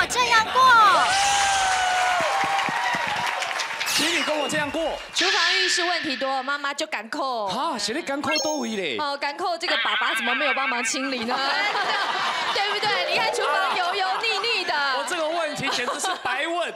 我这样过，请你跟我这样过。厨房浴室问题多，妈妈就赶扣。啊，谁来赶扣都位嘞？哦，赶扣这个爸爸怎么没有帮忙清理呢？对不对？你看厨房油油腻腻的。我这个问题简直是白问。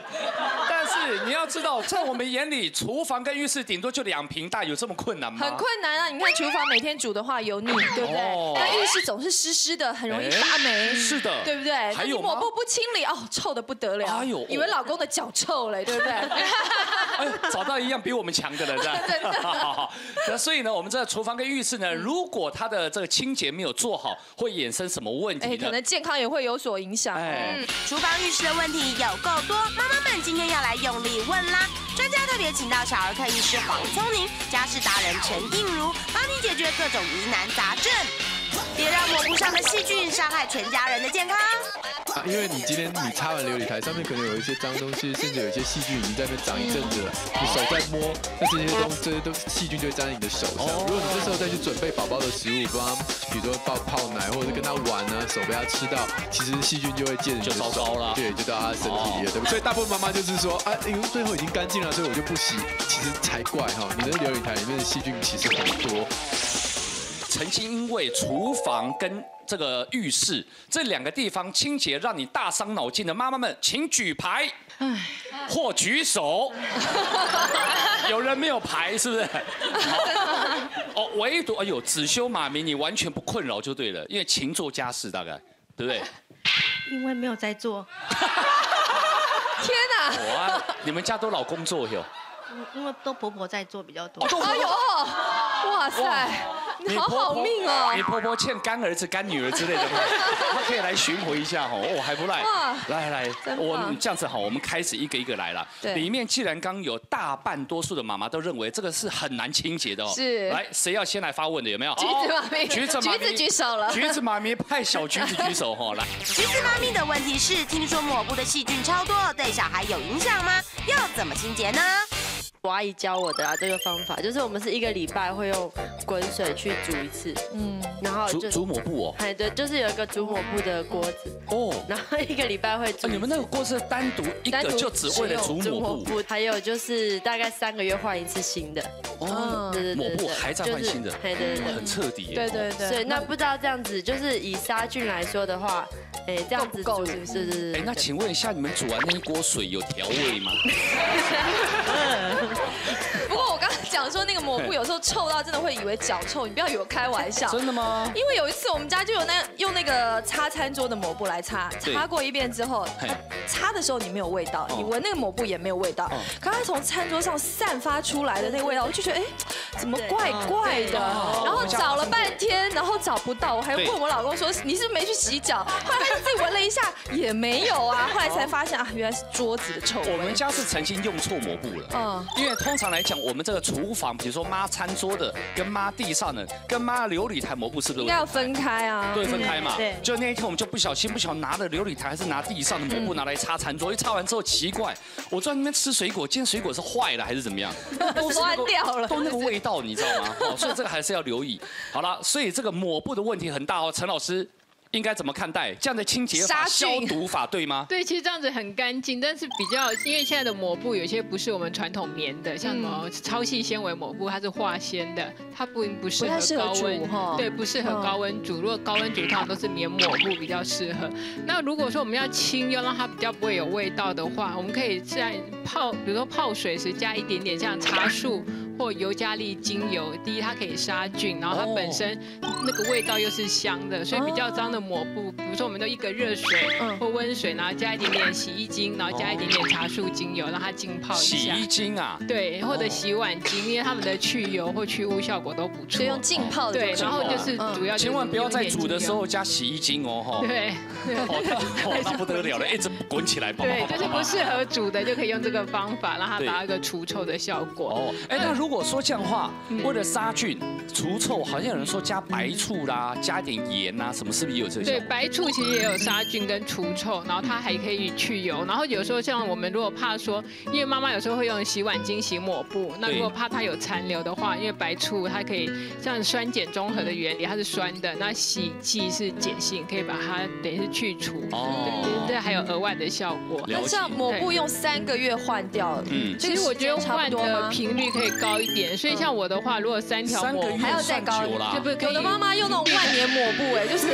但是你要知道，在我们眼里，厨房跟浴室顶多就2坪大，有这么困难吗？很困难啊！你看厨房每天煮的话油腻，对不对？那浴室总是湿湿的，很容易发霉。是的。对不对？还有抹布不清理，哦，臭的不得了。哎呦，以为老公的脚臭嘞，对不对？哎，找到一样比我们强的人，真的。好，那所以呢，我们这厨房跟浴室呢，如果它的这个清洁没有做好，会衍生什么问题呢？ 可能健康也会有所影响。厨房浴室的问题有够多，妈妈们今天要来用力问啦！专家特别请到小儿科医师黄聪宁、家事达人陈映如，帮你解决各种疑难杂症，别让抹布上的细菌伤害全家人的健康。啊，因为你今天你擦完琉璃台，上面可能有一些脏东西，甚至有一些细菌已经在那长一阵子了，你手在摸，那这些都细菌就会沾在你的手上。如果你这时候再去准备宝宝的食物，帮他比如说泡奶，或者跟他玩啊，手被他 吃到，其实细菌就会借着你的手，对，就到他身体里了，对不对？所以大部分妈妈就是说，啊，因为最后已经干净了，所以我就不洗，其实才怪哈！你的琉璃台里面的细菌其实很多。曾经因为厨房跟这个浴室这两个地方清洁让你大伤脑筋的妈妈们，请举牌，或举手。有人没有牌，是不是？哦，唯独哎呦，子修妈咪，你完全不困扰就对了，因为勤做家事大概。 对不对？因为没有在做。天哪！你们家都老公做哟？因为都婆婆在做比较多。哎呦！哇塞！你好好命哦！你婆婆欠干儿子、干女儿之类的，她可以来巡回一下哦。哦，还不赖。来来，我这样子好，我们开始一个一个来了。里面既然刚有大半多数的妈妈都认为这个是很难清洁的哦。是。来，谁要先来发问的？有没有？橘子妈咪，橘子举手了。橘子妈咪派小橘子举手哦，来。橘子妈咪的问题是：听说抹布的细菌超多，对小孩有影响吗？要怎么清洁呢？ 我阿姨教我的啊，这个方法就是我们是1个礼拜会用滚水去煮一次，然后煮抹布哦，哎对，就是有一个煮抹布的锅子哦，然后1个礼拜会煮。你们那个锅是单独一个，就只为了煮抹布，还有就是大概3个月换一次新的。哦，对对对，抹布还在换新的，对对对，很彻底。对对对，所以那不知道这样子，就是以杀菌来说的话，哎这样子煮是不是？哎，那请问一下，你们煮完那一锅水有调味吗？ 不过我刚刚讲说那个抹布有时候臭到真的会以为脚臭，你不要以为开玩笑。真的吗？因为有一次我们家就有用那个擦餐桌的抹布来擦，擦过一遍之后，擦的时候你没有味道，你闻那个抹布也没有味道，可它从餐桌上散发出来的那个味道，我就觉得哎，怎么怪怪的？然后找了半天，然后找不到，我还问我老公说你是不是没去洗脚？后来他自己闻了一下也没有啊，后来才发现啊，原来是桌子的臭味。我们家是曾经用错抹布了，因为通常来讲，我们这个厨房，比如说抹餐桌的，跟抹地上的，跟抹琉璃台抹布，是不是应该要分开啊？对，分开嘛。对。就那一天，我们就不小心拿了琉璃台，还是拿地上的抹布拿来擦餐桌，一擦完之后奇怪，我在那边吃水果，今天水果是坏了还是怎么样？都酸掉了，都那个味道，你知道吗？所以这个还是要留意。好了，所以这个抹布的问题很大哦，陈老师。 应该怎么看待这样的清洁法、消毒法，对吗？对，其实这样子很干净，但是比较因为现在的抹布有些不是我们传统棉的，像什么超细纤维抹布，它是化纤的，它不适合高温，对，不适合高温煮。如果高温煮，通常都是棉抹布比较适合。那如果说我们要清，要让它比较不会有味道的话，我们可以在泡，比如说泡水时加一点点像茶树。 或尤加利精油，第一它可以杀菌，然后它本身那个味道又是香的，所以比较脏的抹布，比如说我们都一个热水或温水，然后加一点点洗衣精，然后加一点点茶树精油，让它浸泡一下。洗衣精啊？对，或者洗碗精，因为它们的去油或去污效果都不错。所以用浸泡的。对，然后就是主要千万不要在煮的时候加洗衣精哦，哈。对。哦，那不得了了，一直滚起来。对，就是不适合煮的就可以用这个方法，让它达到一个除臭的效果。哦，哎，那如如果说这样的话，为了杀菌除臭，好像有人说加白醋啦，加一点盐啊，什么是不是也有这些？对，白醋其实也有杀菌跟除臭，然后它还可以去油。然后有时候像我们如果怕说，因为妈妈有时候会用洗碗巾洗抹布，那如果怕它有残留的话，因为白醋它可以像酸碱中和的原理，它是酸的，那洗剂是碱性，可以把它等于是去除。哦，对，还有额外的效果。那像抹布用3个月换掉，其实我觉得换的频率可以高一点。所以像我的话，如果3条抹布还要再高，对不对？有的妈妈用那种万年抹布，哎，就是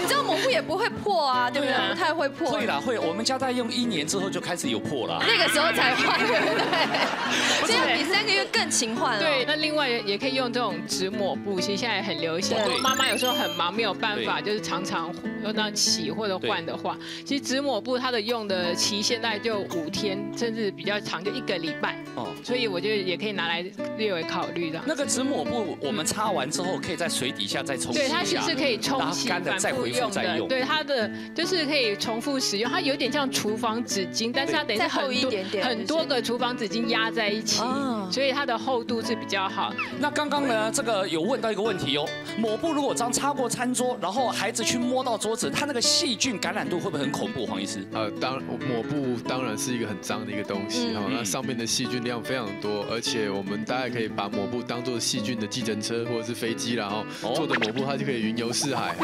你知道抹布也不会破啊，对不对？不太会破。会啦，会。我们家在用1年之后就开始有破了，那个时候才换，对不对？所以比3个月更勤换。对，那另外也可以用这种纸抹布，其实现在很流行。妈妈有时候很忙，没有办法，就是常常用到洗或者换的话，其实纸抹布它的用的期限大概就5天，甚至比较长，就1个礼拜。哦，所以我觉得也可以拿来略微考虑的。那个纸抹布我们擦完之后，可以在水底下再冲洗。对，它其实可以冲洗，干了再回复再用。对，它的就是可以重复使用，它有点像厨房纸巾，但是它等于很多个厨房纸巾压在一起，所以它的厚度是比较好。那刚刚呢，这个有问到一个问题哦，抹布如果刚擦过餐桌，然后孩子去摸到桌子，它那个细菌感染度会不会很恐怖，黄医师？抹布当然是一个很脏的一个东西哈，那上面的细菌量非常多，而且我们大概可以把抹布当做细菌的计程车或者是飞机啦哈，做的抹布它就可以云游四海，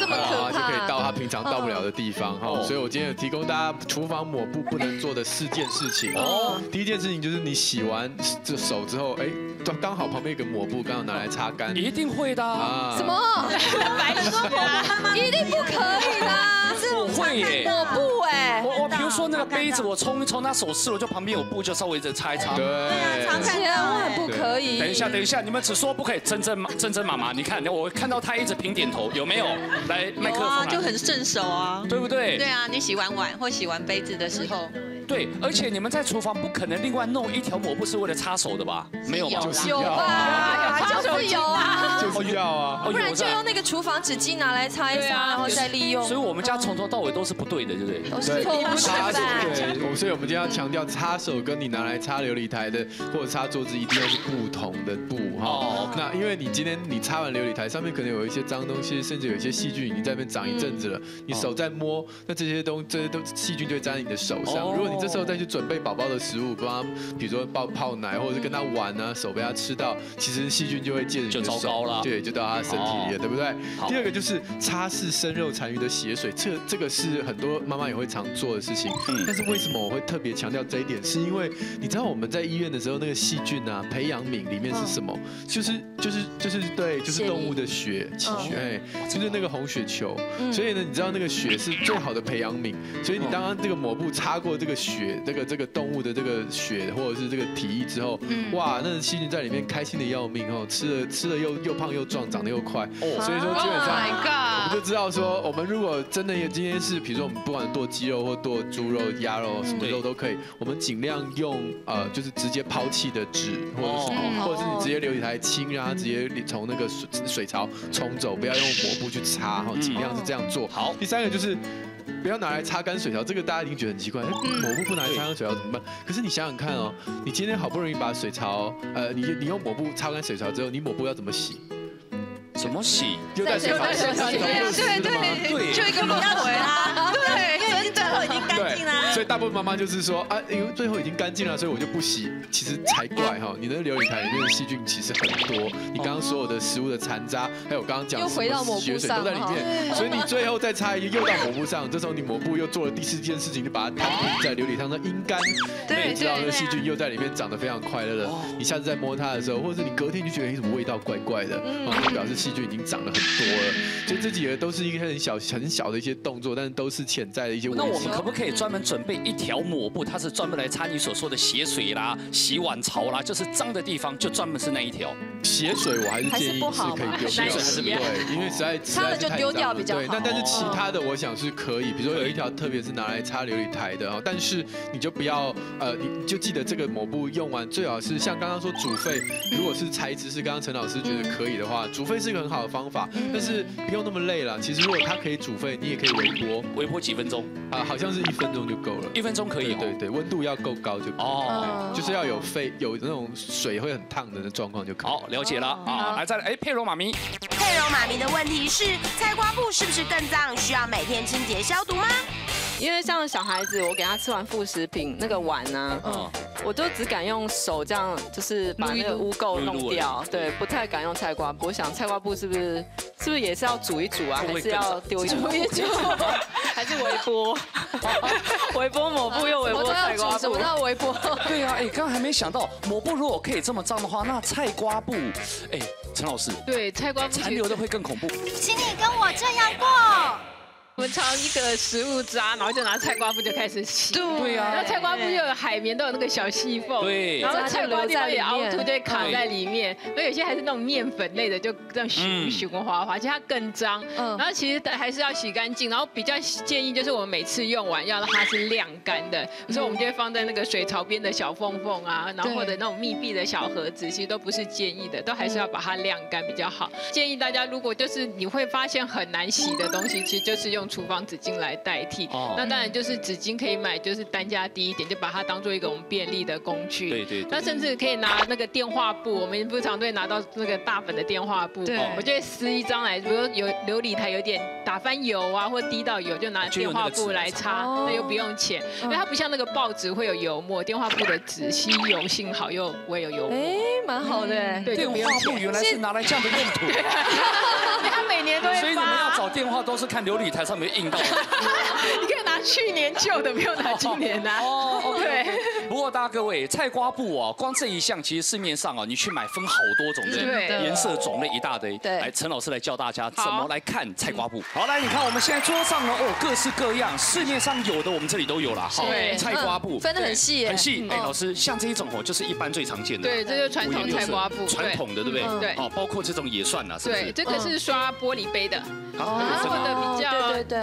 这么可怕，就可以到它平常到不了的地方哈。所以我今天有提供大家厨房抹布不能做的4件事情哦。第一件事情就是你洗完这手之后，哎，刚好旁边有个抹布，刚好拿来擦干，一定会的啊。什么？白说，一定不可以的，是我会耶，抹布哎。我比如说那个杯子，我冲一冲，它手湿了，就旁边有布，就稍微再擦一擦。对，常看万不可以。等一下，你们只说不可以，珍珍妈妈，你看，我看到她一直平点头，有没有？来，麦克风就很顺手啊，对不对？对啊，你洗完碗或洗完杯子的时候。对，而且你们在厨房不可能另外弄1条抹布是为了擦手的吧？没有吧？有吧？就是有啊，就是要啊，不然就用那个厨房纸巾拿来擦一擦，然后再利用。所以我们家从头到尾都是不对的，对不对？都是错误示范。对，所以我们今天要强调，擦手跟你拿来擦琉璃台的或者擦桌子一定要是不同的布哈。那因为你今天你擦完琉璃台，上面可能有一些脏东西，甚至有一些细菌已经在那边长一阵子了，你手在摸，那这些都细菌就会粘在你的手上。如果你这时候再去准备宝宝的食物，帮他，比如说泡奶，或者是跟他玩啊，手被他吃到，其实细菌就会借着你的手，就糟糕了，对，就到他身体里了，对不对？第二个就是擦拭生肉残余的血水，这个是很多妈妈也会常做的事情。但是为什么我会特别强调这一点？是因为你知道我们在医院的时候，那个细菌啊，培养皿里面是什么？就是对，就是动物的血，哎，就是那个红血球。所以呢，你知道那个血是最好的培养皿，所以你刚刚这个抹布擦过这个血，这个动物的这个血或者是这个体液之后，哇，那细菌在里面开心的要命哦，吃了又胖又壮，长得又快，所以说基本上我们就知道说，我们如果真的今天是，比如说我们不管剁鸡肉或剁猪肉、鸭肉什么肉都可以，我们尽量用就是直接抛弃的纸或者是你直接琉璃台清，让它直接从那个水槽冲走，不要用抹布去擦哈，尽量是这样做。好，第3个就是。不要拿来擦干水槽，这个大家一定觉得很奇怪，抹布不拿来擦干水槽怎么办？可是你想想看哦，你今天好不容易把水槽，你用抹布擦干水槽之后，你抹布要怎么洗？怎么洗？丢在水槽里，对，就一个轮回啦，对。已经干净啦，所以大部分妈妈就是说啊，因为最后已经干净了，所以我就不洗，其实才怪哈！你的琉璃台里面的细菌其实很多，你刚刚所有的食物的残渣，还有刚刚讲的血水都在里面，所以你最后再擦一个又到抹布上，这时候你抹布又做了第4件事情，就把它摊平在琉璃上，那阴干，那你知道那细菌又在里面长得非常快乐了。你下次再摸它的时候，或者是你隔天就觉得什么味道怪怪的，就表示细菌已经长了很多了。所以这几个都是一个很小的一些动作，但是都是潜在的一些危机。可不可以专门准备1条抹布？它是专门来擦你所说的血水啦、洗碗槽啦，就是脏的地方就专门是那1条。血水我还是建议是可以丢掉，对，因为实在就丢掉比较好。对，那但是其他的我想是可以，比如说有1条特别是拿来擦琉璃台的，但是你就不要你就记得这个抹布用完最好是像刚刚说煮沸，如果是材质是刚刚陈老师觉得可以的话，煮沸是一个很好的方法，但是不用那么累了。其实如果它可以煮沸，你也可以微波，微波几分钟啊。好像是1分钟就够了，了。1分钟可以。对对，温度要够高就哦，就是要有沸，有那种水会很烫的那状况就可以。好，了解了啊，来再来，哎，佩蓉妈咪。佩蓉妈咪的问题是，菜瓜布是不是更脏？需要每天清洁消毒吗？ 因为像小孩子，我给他吃完副食品那个碗呢，我就只敢用手这样，就是把那个污垢弄掉，对，不太敢用菜瓜布。我想菜瓜布是不是也是要煮一煮啊，还是要丢一煮一煮，还是微波？微波抹布又微波菜瓜布，我都要微波。对啊，哎，刚刚还没想到，抹布如果可以这么脏的话，那菜瓜布，哎，陈老师，对，菜瓜布残留的会更恐怖。请你跟我这样过。 我们抄一个食物渣，然后就拿菜瓜布就开始洗。对啊，然后菜瓜布又有海绵，都有那个小细缝。对，然后菜瓜在里面凹凸就会卡在里面。然后有些还是那种面粉类的，就这样循滑，其实它更脏。然后其实还是要洗干净。然后比较建议就是我们每次用完要让它是晾干的，所以我们就会放在那个水槽边的小缝缝啊，然后或者那种密闭的小盒子，其实都不是建议的，都还是要把它晾干比较好。建议大家如果就是你会发现很难洗的东西，其实就是用 厨房纸巾来代替，那当然就是纸巾可以买，就是单价低一点，就把它当做一个我们便利的工具。对对。那甚至可以拿那个电话布，我们不常都会拿到那个大粉的电话布，我就会撕一张来，比如有琉璃台有点打翻油啊，或滴到油，就拿电话布来擦，那又不用钱，因为它不像那个报纸会有油墨，电话布的纸吸油性好又不会有油墨。哎，蛮好的。对，电话布原来是拿来这样的用途。它每年都会发。所以你们要找电话都是看琉璃台上。 没印到，你可以拿去年旧的，不用拿今年的。哦， OK。不过大家各位，菜瓜布啊，光这一项其实市面上啊，你去买分好多种的，颜色种类一大堆。对，来陈老师来教大家怎么来看菜瓜布。好，来你看我们现在桌上呢，哦，各式各样，市面上有的我们这里都有啦。好，菜瓜布分得很细，很细。哎，老师，像这一种哦，就是一般最常见的。对，这就传统菜瓜布，传统的对不对？对。哦，包括这种也算啦，是不是？对，这个是刷玻璃杯的，做的比较。 对，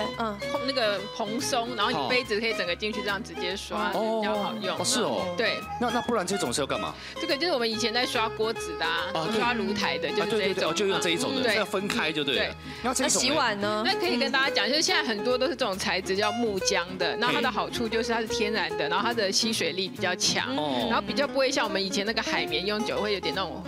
那个蓬松，然后你杯子可以整个进去，这样直接刷比较好用。是哦，对。那不然这种是要干嘛？这个就是我们以前在刷锅子的啊，刷炉台的，就是这种，就用这一种的，要分开就对了。对。那洗碗呢？那可以跟大家讲，就是现在很多都是这种材质叫木浆的，那它的好处就是它是天然的，然后它的吸水力比较强，然后比较不会像我们以前那个海绵用久会有点那种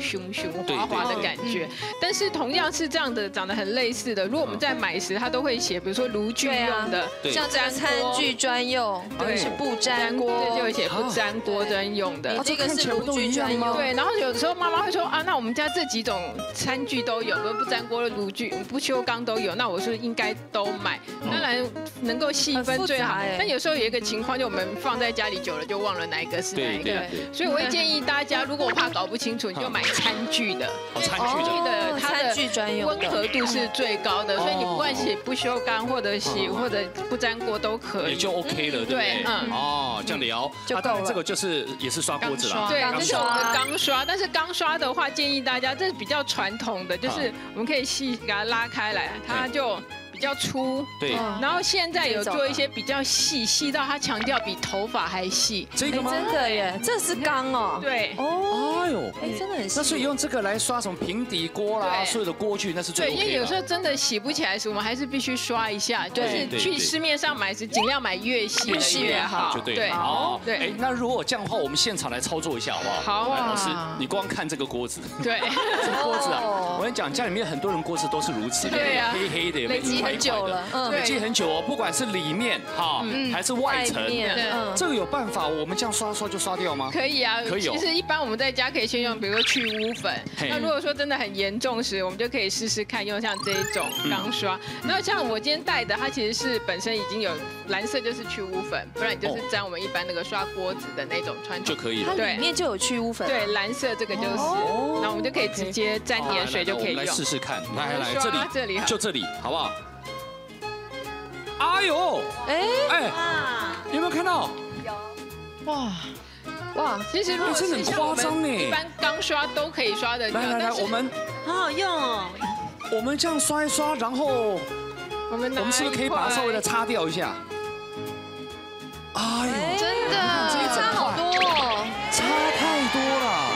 滑滑的感觉。但是同样是这样的，长得很类似的，如果我们在买时，它都会写，比如说 炉具用的，像这样餐具专用，对，是不粘锅，对，就有些不粘锅专用的。这个是炉具专用，对。然后有时候妈妈会说啊，那我们家这几种餐具都有，不粘锅的炉具、不锈钢都有，那我是应该都买。当然能够细分最好。但有时候有一个情况，就我们放在家里久了就忘了哪一个是哪一个，所以我会建议大家，如果我怕搞不清楚，你就买餐具的，餐具的它的温和度是最高的，所以你不管洗不锈钢 或者洗或者不粘锅都可以，也就 OK 了，对不对？哦，这样聊。那当然这个就是也是刷锅子啦，对，这是我们的钢刷。但是钢刷的话，建议大家这是比较传统的，就是我们可以细给它拉开来，它就 比较粗，对。然后现在有做一些比较细，细到它强调比头发还细。这个吗？真的耶，这是钢哦。对。哦。哎呦，哎，真的很细。那所以用这个来刷什么平底锅啦，所有的锅具那是最 OK 的。对，因为有时候真的洗不起来时，我们还是必须刷一下。就是去市面上买时，尽量买越细的越好。对。好。对。哎，那如果这样的话，我们现场来操作一下好不好？好啊。老师，你光看这个锅子。对。这个锅子啊，我跟你讲，家里面很多人锅子都是如此，对呀，黑黑的，也没几块。 很久了，累积很久哦，不管是里面哈，还是外层，这个有办法，我们这样刷刷就刷掉吗？可以啊，可以。其实一般我们在家可以先用，比如说去污粉。那如果说真的很严重时，我们就可以试试看用像这一种钢刷。那像我今天带的，它其实是本身已经有蓝色，就是去污粉，不然你就是沾我们一般那个刷锅子的那种穿就可以了。对，里面就有去污粉。对，蓝色这个就是，那我们就可以直接沾点水就可以用。来试试看，来这里，就这里，好不好？ 哎呦！哎，有没有看到？有。哇哇，其实如果是像我们一般钢刷都可以刷的。来，我们好好用哦。我们这样刷一刷，然后我们是不是可以把它稍微的擦掉一下？哎呦，真的，差好多，差太多了。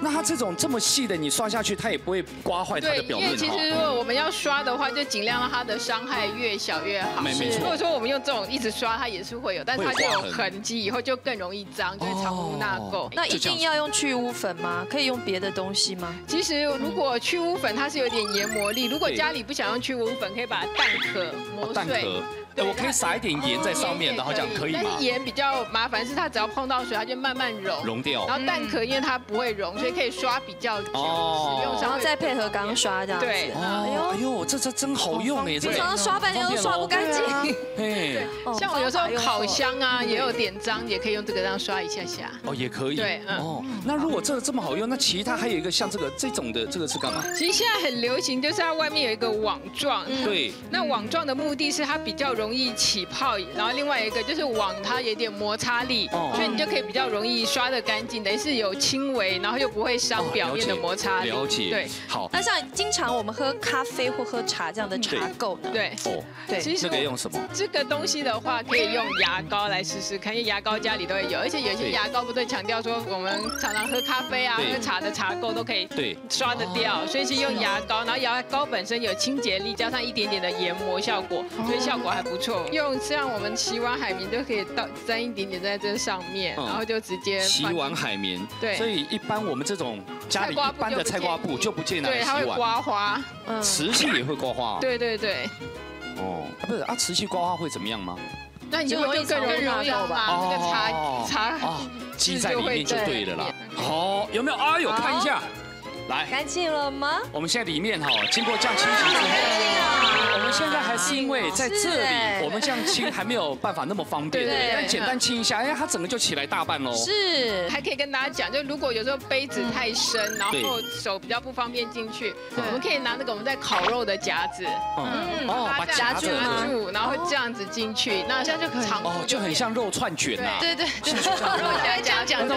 那它它这种这么细的，你刷下去它也不会刮坏它的表面。对，因为其实如果我们要刷的话，就尽量让它的伤害越小越好。没错。如果说我们用这种一直刷，它也是会有，但是它就有痕迹，以后就更容易脏，就会藏污纳垢。那一定要用去污粉吗？可以用别的东西吗？其实如果去污粉它是有点研磨力，如果家里不想用去污粉，可以把蛋壳磨碎。 对，我可以撒一点盐在上面，然后这样可以吗？但是盐比较麻烦，是它只要碰到水，它就慢慢溶掉。然后蛋壳因为它不会溶，所以可以刷比较久，使用上，然后再配合刚刷这样。对，哎呦，这真好用哎！我常常刷半天都刷不干净。对，像我有时候烤箱啊，也有点脏，也可以用这个这样刷一下下。哦，也可以。对，哦，那如果这个这么好用，那其他还有一个像这种的，这个是干嘛？其实现在很流行，就是它外面有一个网状。对。那网状的目的是它比较容易起泡，然后另外一个就是网，它有点摩擦力，所以你就可以比较容易刷得干净，等于是有轻微，然后又不会伤表面的摩擦力。了解，对，好。那像经常我们喝咖啡或喝茶这样的茶垢呢？对，哦，对，其实可以用什么？这个东西的话，可以用牙膏来试试看，因为牙膏家里都会有，而且有些牙膏不对强调说我们常常喝咖啡啊、喝茶的茶垢都可以刷得掉，所以是用牙膏，然后牙膏本身有清洁力，加上一点点的研磨效果，所以效果还不错，用像我们洗碗海绵就可以倒沾一点点在这上面，然后就直接洗碗海绵。对，所以一般我们这种家里一般的菜瓜布就不建议拿来洗碗。对，它会刮花。瓷器也会刮花。对对对。哦，不是啊，瓷器刮花会怎么样吗？那你就更容易把那个茶积在里面就对了啦。好，有没有？哎呦，看一下，来，干净了吗？我们现在里面哈，经过这样清洗之后。 我们现在还是因为在这里，我们这样清还没有办法那么方便，但简单清一下，哎，它整个就起来大半喽。是，还可以跟大家讲，就如果有时候杯子太深，然后手比较不方便进去，我们可以拿那个我们在烤肉的夹子，把夹住，然后这样子进去，那这样就可以。哦，就很像肉串卷呐。对对对，肉串这样讲的，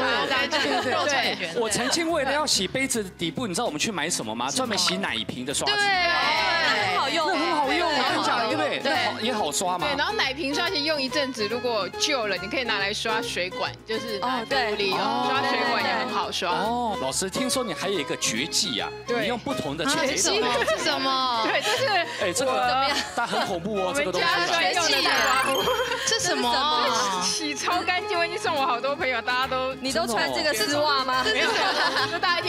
对肉串卷。我曾经为了要洗杯子的底部，你知道我们去买什么吗？专门洗奶瓶的刷子。对，很好用。 好用，我跟你讲，对不对？对，也好刷嘛。对，然后奶瓶刷其实用一阵子，如果旧了，你可以拿来刷水管，就是哦，对，刷水管也很好刷。哦，老师，听说你还有一个绝技啊，你用不同的绝技是什么？对，就是哎，这个它很恐怖哦，这个东西。我们家专用的刮胡，这什么？洗超干净，我已经送我好多朋友，大家都你都穿这个丝袜吗？没有，就大家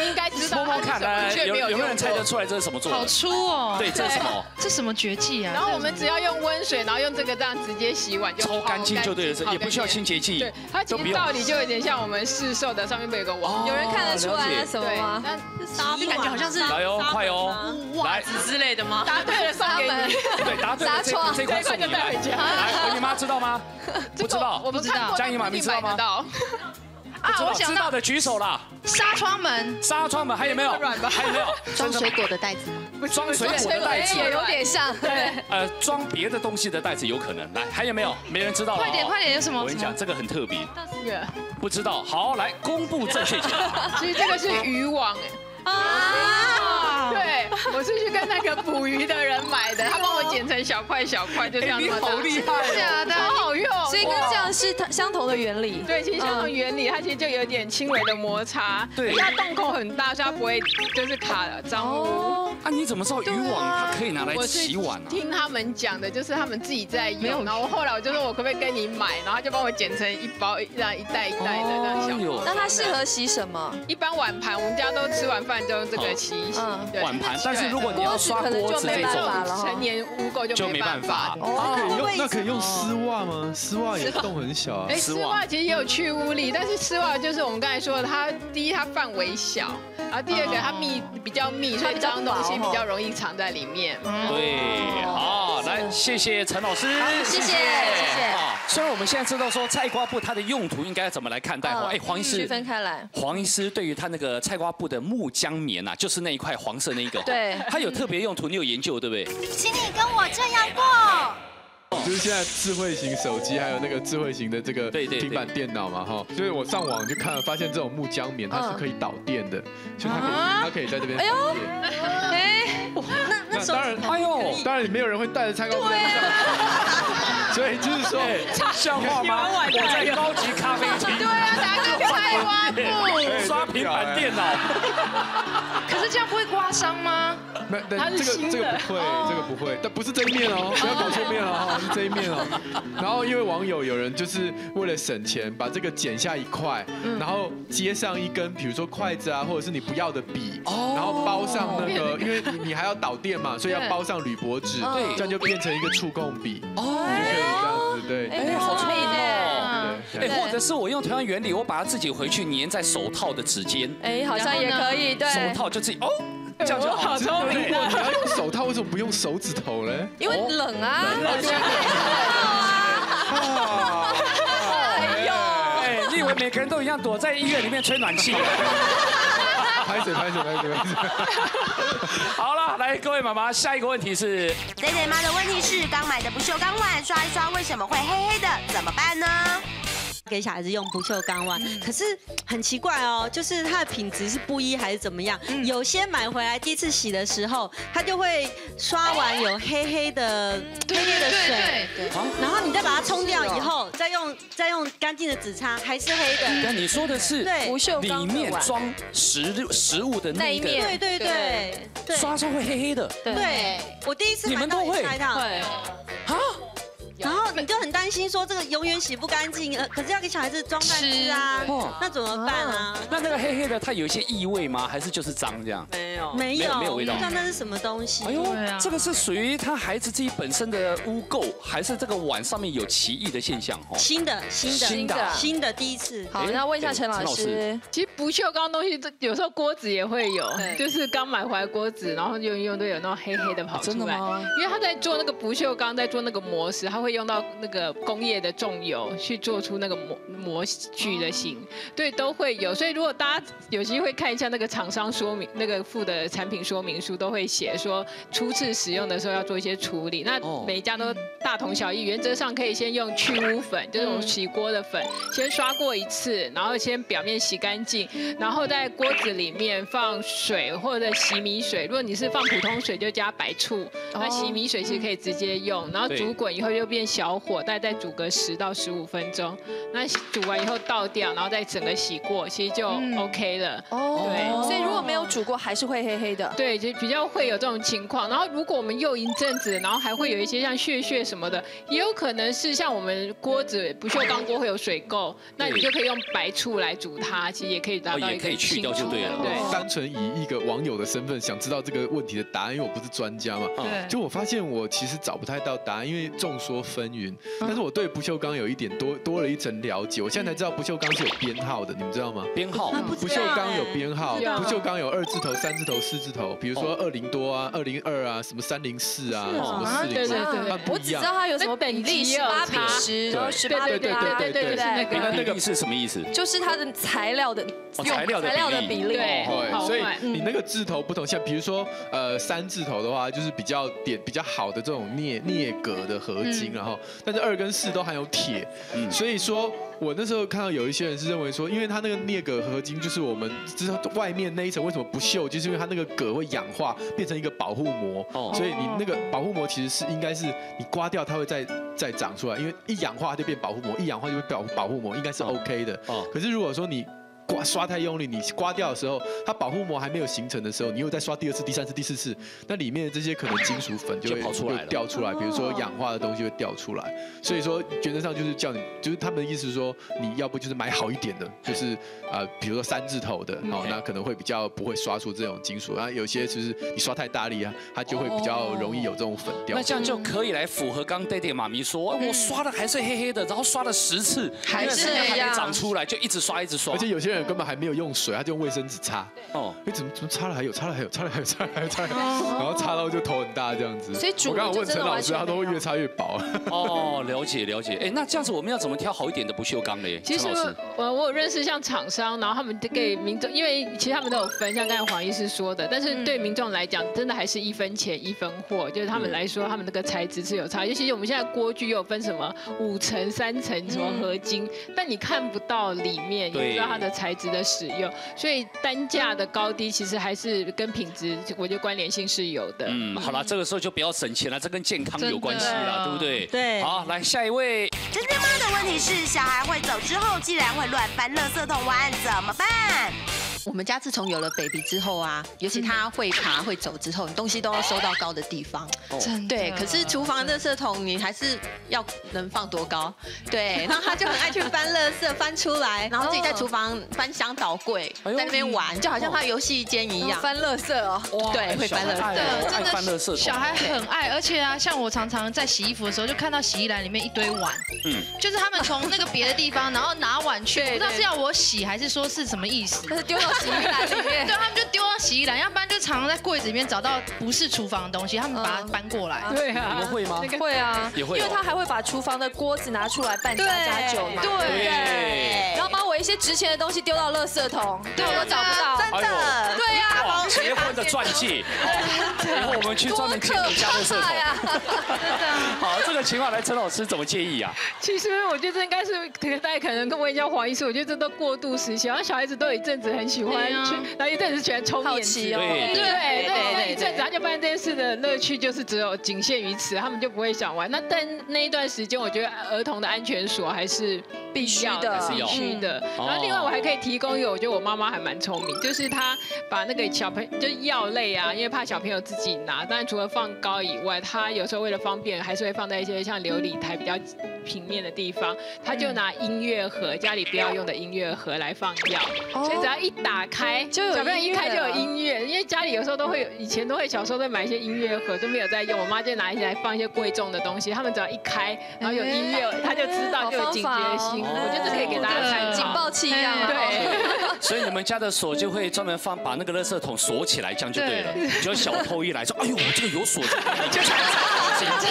应该知道。摸摸看，有没有人猜得出来这是什么做的？好粗哦。对，这。 这什么绝技啊！然后我们只要用温水，然后用这个这样直接洗碗就超干净就对了，也不需要清洁剂。对，它其实道理就有点像我们市售的上面有个网，有人看得出来什么吗？就感觉好像是来哦，快哦，袜子之类的吗？答对了送给你，对，答对了这块送你来。来，你妈知道吗？不知道，我不知道。江姨妈，你知道吗？ 啊！我想到的举手啦！纱窗门，纱窗门还有没有？还有没有？装水果的袋子吗？装水果的袋子也有点像。对，装别的东西的袋子有可能。来，还有没有？没人知道了。快点，快点！有什么？我跟你讲，这个很特别。不知道。好，来公布正确解答。其实这个是渔网哎。啊！对，我是去跟那个捕鱼的人买的，他帮我剪成小块小块，就这样子。好厉害！真的，好好用。所以跟这样是相同的原理。对，其实相同原理，它其实就有点轻微的摩擦。对。它洞口很大，所以它不会就是卡脏污。啊，你怎么知道渔网它可以拿来洗碗啊？听他们讲的，就是他们自己在用。然后后来我就说，我可不可以跟你买？然后他就帮我剪成一包这样一袋一袋的这样小。那它适合洗什么？一般碗盘，我们家都吃完饭就用这个洗一洗。碗盘，但是如果你要刷锅子这种，成年污垢就没办法。那可以用丝袜吗？丝袜也洞很小啊。丝袜其实也有去污力，但是丝袜就是我们刚才说的，它第一它范围小，然后第二个它密比较密，所以脏东西比较容易藏在里面。对，好，来谢谢陈老师，谢谢谢谢。虽然我们现在知道说菜瓜布它的用途应该怎么来看待哈，哎，黄医师区分开来，黄医师对于他那个菜瓜布的木浆棉呐，就是那一块黄色那一个，对，它有特别用途，你有研究对不对？请你跟我这样过。 就是现在智慧型手机，还有那个智慧型的这个平板电脑嘛，哈，所以我上网就看了，发现这种木浆棉它是可以导电的，所以它可以在这边。哎呦，哎，那当然，哎呦，当然没有人会带着菜瓜布。所以就是说，像话吗？我在高级咖啡厅。对啊，拿个菜挖布，刷平板电脑。可是这样不会刮伤吗？没，这个不会，这个不会，但不是这一面哦，不要搞错面哦，是这一面哦。然后因为网友有人就是为了省钱，把这个剪下一块，然后接上一根，比如说筷子啊，或者是你不要的笔，然后包上那个，因为你还要导电嘛，所以要包上铝箔纸，这样就变成一个触控笔。哦。 对，哎，好聪明哦！哎，或者是我用同样原理，我把它自己回去粘在手套的指尖，哎，好像也可以，对，手套就自己哦，这样就好聪明。如果你要用手套，为什么不用手指头呢？因为冷啊。哎呦，哎，你以为每个人都一样躲在医院里面吹暖气？ 拍手！好了，来各位妈妈，下一个问题是Daydai妈的问题是：刚买的不锈钢碗刷一刷，为什么会黑黑的？怎么办呢？给小孩子用不锈钢碗，可是很奇怪哦，就是它的品质是不一还是怎么样？有些买回来第一次洗的时候，它就会刷完有黑黑的水，然后你再把它冲掉以后，再用干净的纸擦，还是黑的。但你说的是不锈钢里面装食物的那一个，对对对，刷出会黑黑的。对，我第一次买到也猜到，啊。 然后你就很担心说这个永远洗不干净，可是要给小孩子装饭吃啊，那怎么办啊？那个黑黑的，它有一些异味吗？还是就是脏这样？没有味道。那是什么东西？哎呦，这个是属于他孩子自己本身的污垢，还是这个碗上面有奇异的现象？哦，新的，第一次。好，那问一下陈老师，其实不锈钢东西，有时候锅子也会有，就是刚买回来锅子，然后用都有那种黑黑的跑出来。真的吗？因为他在做那个不锈钢，在做那个模时，他会 用到那个工业的重油去做出那个模具的型，对，都会有。所以如果大家有机会看一下那个厂商说明，那个附的产品说明书都会写说初次使用的时候要做一些处理。那每一家都大同小异，原则上可以先用去污粉，就是我们洗锅的粉，先刷过一次，然后先表面洗干净，然后在锅子里面放水或者洗米水。如果你是放普通水，就加白醋；那洗米水其实可以直接用，然后煮滚以后就变 小火，大概再煮个10到15分钟。那煮完以后倒掉，然后再整个洗过，其实就 OK 了。哦，对，所以如果没有煮过，还是会黑黑的。对，就比较会有这种情况。然后如果我们用一阵子，然后还会有一些像屑什么的，也有可能是像我们锅子不锈钢锅会有水垢，那你就可以用白醋来煮它，其实也可以达到一个去掉就对了。对，单纯以一个网友的身份想知道这个问题的答案，因为我不是专家嘛。对。就我发现我其实找不太到答案，因为众说 纷纭，但是我对不锈钢有一点多了一层了解。我现在才知道不锈钢是有编号的，你们知道吗？编号？不锈钢有编号，不锈钢有2字头、3字头、4字头，比如说20多啊、22啊、什么304啊、什么403，我只知道它有什么比例18比10，然后18比8，对，那个是什么意思？就是它的材料的比例。对，所以你那个字头不同，像比如说3字头的话，就是比较好的这种镍镉的合金啊。 然后，但是2跟4都含有铁，所以说我那时候看到有一些人是认为说，因为它那个镍镉合金就是我们知道外面那一层为什么不锈，就是因为它那个镉会氧化变成一个保护膜，所以你那个保护膜其实是应该是你刮掉它会再长出来，因为一氧化它就变保护膜，一氧化就会保护膜，应该是 OK 的。可是如果说你 刷太用力，你刮掉的时候，它保护膜还没有形成的时候，你又再刷2次、3次、4次，那里面的这些可能金属粉就跑出来掉出来，比如说氧化的东西会掉出来。所以说原则上就是叫你，就是他们的意思是说，你要不就是买好一点的，就是比如说3字头的，哦，那可能会比较不会刷出这种金属。然后有些就是你刷太大力啊，它就会比较容易有这种粉掉。那这样就可以来符合刚Daydai妈咪说，我刷的还是黑黑的，然后刷了10次还是没长出来，就一直刷。而且有些人 根本还没有用水，他就用卫生纸擦。哦，哎，怎么擦了还有，然后擦到就头很大这样子。所以我刚刚问陈老师，他都会越擦越薄。哦，了解。哎，那这样子我们要怎么挑好一点的不锈钢嘞？其实我有认识像厂商，然后他们给民众，因为其实他们都有分，像刚才黄医师说的，但是对民众来讲，真的还是1分钱1分货，就是他们来说，他们那个材质是有差。尤其是我们现在锅具又有分什么5层、3层什么合金，但你看不到里面，也不知道它的材质。材质的使用，所以单价的高低其实还是跟品质，我觉得关联性是有的。嗯，好了，这个时候就不要省钱了，这跟健康有关系了，对不对？对。好，来下一位。真的吗？的问题是，小孩会走之后，竟然会乱翻垃圾桶玩，怎么办？ 我们家自从有了 baby 之后啊，尤其他会爬会走之后，你东西都要收到高的地方。真的。对，可是厨房的垃圾桶你还是要能放多高？对，然后他就很爱去翻垃圾，翻出来，然后自己在厨房翻箱倒柜，在那边玩，就好像他游戏间一样。翻垃圾哦。对，会翻垃圾。真的，翻垃圾。小孩很爱，而且啊，像我常常在洗衣服的时候，就看到洗衣篮里面一堆碗。嗯。就是他们从那个别的地方，然后拿碗去，不知道是要我洗还是说是什么意思。但是丢到 洗衣篮里面，对，他们就丢到洗衣篮，要不然就常常在柜子里面找到不是厨房的东西，他们把它搬过来。对啊，你们会吗？会啊，也会，因为他还会把厨房的锅子拿出来拌酱加酒嘛。对，然后把我一些值钱的东西丢到垃圾桶，对，我都找不到。真的，对呀，结婚的传记，以后我们去专门清理家垃圾桶。好，这个情况来，陈老师怎么建议啊？其实我觉得这应该是，大家可能跟我一样黄医师，我觉得这都过度时期，然后小孩子都有一阵子很喜欢。 喜欢去，然后一阵子喜欢抽烟，对，那一阵子他就发现这件事的乐趣就是只有仅限于此，他们就不会想玩。那但那一段时间，我觉得儿童的安全锁还是必须的，必须的。然后另外我还可以提供一个，我觉得我妈妈还蛮聪明，就是她把那个小朋友就是药类啊，因为怕小朋友自己拿，但除了放高以外，她有时候为了方便，还是会放在一些像琉璃台比较平面的地方，她就拿音乐盒，家里不要用的音乐盒来放药，所以只要一打 打开，小朋友一开就有音乐，因为家里有时候都会有，以前都会小时候都买一些音乐盒，都没有在用。我妈就拿一些来放一些贵重的东西，他们只要一开，然后有音乐，他就知道，就有警觉心。我觉得这可以给大家看警报器一样。对，所以你们家的锁就会专门放，把那个垃圾桶锁起来，这样就对了。只要小偷一来说，哎呦，我这个有锁，就是垃圾。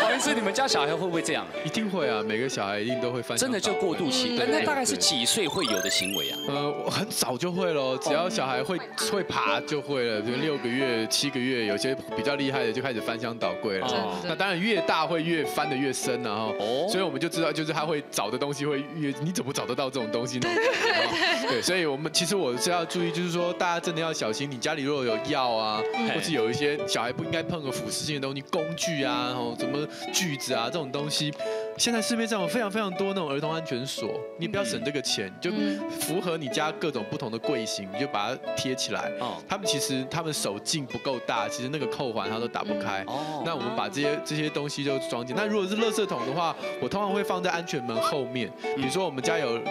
黄医师，你们家小孩会不会这样？一定会啊，每个小孩一定都会翻。真的就过渡期，那大概是 几岁会有的行为啊？我很早就会咯，只要小孩会爬就会了，比如6个月、7个月，有些比较厉害的就开始翻箱倒柜了。那当然越大会越翻得越深然后，所以我们就知道，就是他会找的东西会越，你怎么找得到这种东西呢？对，所以我们其实我是要注意，就是说大家真的要小心，你家里如果有药啊，或是有一些小孩不应该碰的腐蚀性的东西，工具啊，然后什么锯子啊这种东西。 现在市面上有非常非常多那种儿童安全锁，你不要省这个钱，就符合你家各种不同的柜型，你就把它贴起来。他们手径不够大，其实那个扣环它都打不开。那我们把这些东西就装进。那如果是垃圾桶的话，我通常会放在安全门后面。比如说我们家有一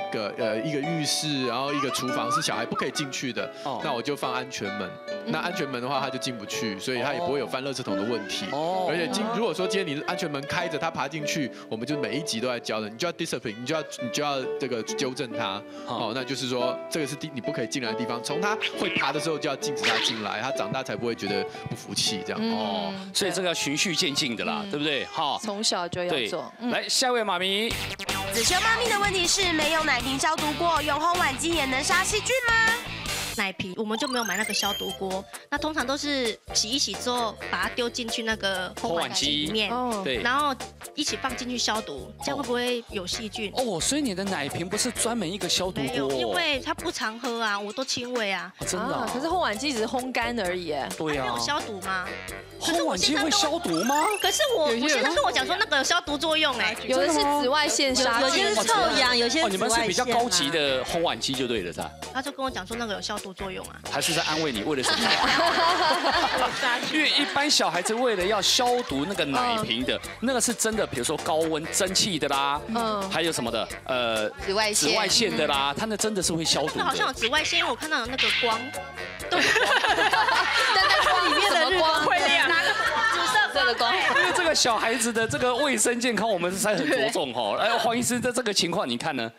个浴室，然后一个厨房是小孩不可以进去的，那我就放安全门。那安全门的话，他就进不去，所以他也不会有翻垃圾桶的问题。而且如果说今天你安全门开着，他爬进去，我们就 每一集都在教的，你就要 discipline， 你就要这个纠正他。哦，那就是说这个是你不可以进来的地方，从他会爬的时候就要禁止他进来，他长大才不会觉得不服气这样。哦，所以这个要循序渐进的啦，对不对？好，从小就要做。来，下一位妈咪。子修妈咪的问题是没有奶瓶消毒过，用烘碗机也能杀细菌吗？ 奶瓶，我们就没有买那个消毒锅，那通常都是洗一洗之后，把它丢进去那个烘碗机里面，对，然后一起放进去消毒，这样会不会有细菌？哦，所以你的奶瓶不是专门一个消毒锅，因为它不常喝啊，我都亲喂啊，真的。可是烘碗机只是烘干而已，对啊，没有消毒吗？烘碗机会消毒吗？可是我现在跟我讲说那个有消毒作用哎，有的是紫外线杀菌，有些是臭氧，有些你们是比较高级的烘碗机就对了，是吧？他就跟我讲说那个有消毒 作用啊，还是在安慰你，为了什么？因为一般小孩子为了要消毒那个奶瓶的，那个是真的，比如说高温蒸汽的啦，还有什么的，紫外线的啦，它那真的是会消毒。那好像有紫外线，因为我看到有那个光，对，但是里面的光会亮。 因为这个小孩子的这个卫生健康，我们是很着重哈。哎，黄医师，在这个情况你看呢？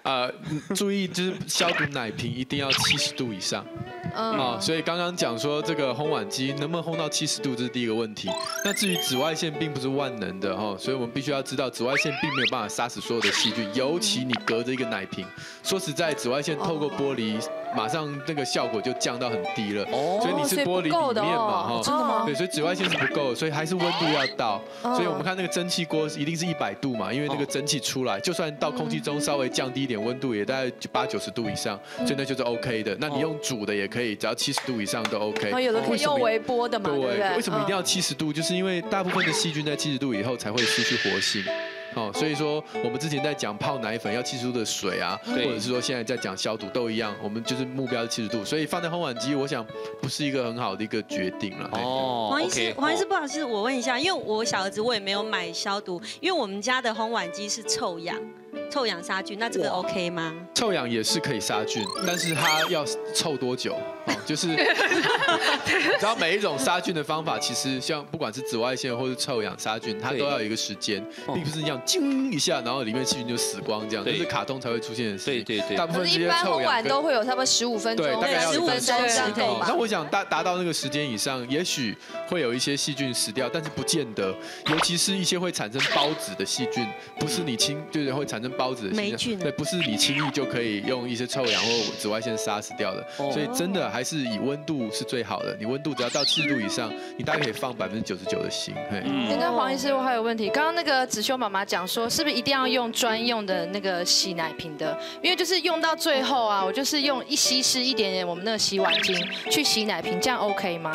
注意就是消毒奶瓶一定要70度以上。啊，所以刚刚讲说这个烘碗机能不能烘到70度，这是第一个问题。那至于紫外线并不是万能的哈，所以我们必须要知道，紫外线并没有办法杀死所有的细菌，尤其你隔着一个奶瓶。说实在，紫外线透过玻璃马上那个效果就降到很低了。哦，所以你是玻璃里面嘛，哈，对，所以紫外线是不够，所以还是温度要到。所以我们看那个蒸汽锅一定是100度嘛，因为那个蒸汽出来，就算到空气中稍微降低一点温度，也大概80-90度以上，所以那就是 OK 的。那你用煮的也可以，只要70度以上都 OK。有的可以用微波的嘛，对不对？为什么一定要70度？就是因为大部分的细菌在70度以后才会失去活性。 哦，所以说我们之前在讲泡奶粉要70度的水啊，或者是说现在在讲消毒都一样，我们就是目标是70度，所以放在烘碗机，我想不是一个很好的一个决定了。哦，黄医师，不好意思，我问一下，因为我小儿子我也没有买消毒，因为我们家的烘碗机是臭氧。 臭氧杀菌，那这个 OK 吗？臭氧也是可以杀菌，但是它要臭多久？就是，然后每一种杀菌的方法，其实像不管是紫外线或是臭氧杀菌，它都要有一个时间，并不是这样啾一下，然后里面细菌就死光这样，就是卡通才会出现的事情。对，大部分一般烘碗都会有差不多15分钟，对，大概15分钟。那我想达到那个时间以上，也许会有一些细菌死掉，但是不见得，尤其是一些会产生孢子的细菌，不是你亲就是会产生。 孢子的霉菌，对，不是你轻易就可以用一些臭氧或紫外线杀死掉的，所以真的还是以温度是最好的。你温度只要到70度以上，你大概可以放99%的锌。嘿，刚刚黄医师，我还有问题，刚刚那个子修妈妈讲说，是不是一定要用专用的那个洗奶瓶的？因为就是用到最后啊，我就是用一稀释一点点我们那个洗碗精去洗奶瓶，这样 OK 吗？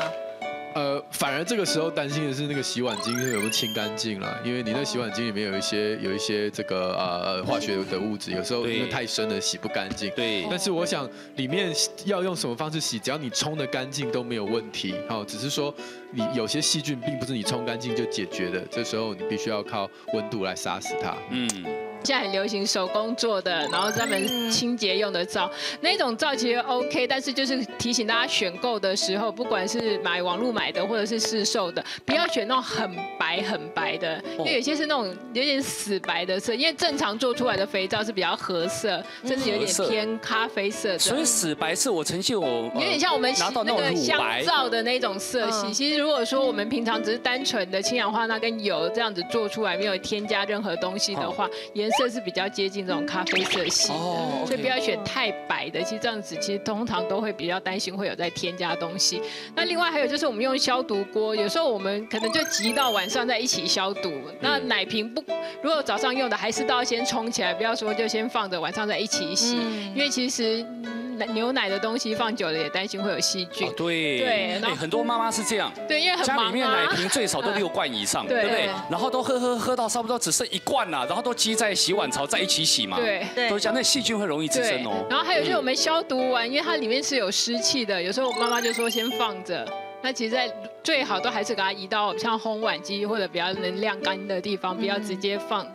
反而这个时候担心的是那个洗碗精有没有清干净了，因为你那洗碗精里面有一些这个化学的物质，有时候因为太深了洗不干净。对。但是我想里面要用什么方式洗，只要你冲得干净都没有问题。好，只是说你有些细菌并不是你冲干净就解决的，这时候你必须要靠温度来杀死它。嗯。 现在很流行手工做的，然后专门清洁用的皂，那种皂其实 OK， 但是就是提醒大家选购的时候，不管是买网络买的或者是市售的，不要选那种很白的，因为有些是那种有点死白的色，因为正常做出来的肥皂是比较褐色，甚至有点偏咖啡色的。所以死白是我呈现我有点像我们那个香皂的那种色系。其实如果说我们平常只是单纯的氢氧化钠跟油这样子做出来，没有添加任何东西的话，颜 色是比较接近这种咖啡色系的，所以不要选太白的。其实这样子，其实通常都会比较担心会有在添加东西。那另外还有就是我们用消毒锅，有时候我们可能就急到晚上再一起消毒。那奶瓶如果早上用的，还是都要先冲起来，不要说就先放着，晚上再一起洗。因为其实牛奶的东西放久了也担心会有细菌。对，很多妈妈是这样。对，因为很忙啊。家里面奶瓶最少都6罐以上，对不对？然后都喝到差不多只剩1罐啦，然后都积在 洗碗槽在一起洗嘛，对，都讲那细菌会容易滋生哦。然后还有就是我们消毒完，因为它里面是有湿气的，有时候我妈妈就说先放着。 那其实最好都还是给它移到像烘碗机或者比较能晾干的地方，不要直接放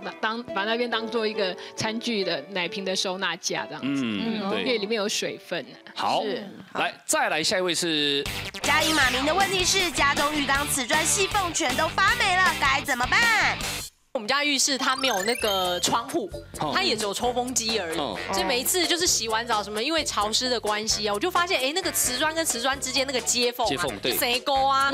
把那边当做一个餐具的奶瓶的收纳架这样子。因为里面有水分。好，来再来下一位是嘉颖妈咪的问题是：家中浴缸瓷砖细缝全都发霉了，该怎么办？ 我们家浴室它没有那个窗户，它也只有抽风机而已，所以每一次就是洗完澡什么，因为潮湿的关系啊，我就发现哎，那个瓷砖跟瓷砖之间那个接缝啊，就水沟啊，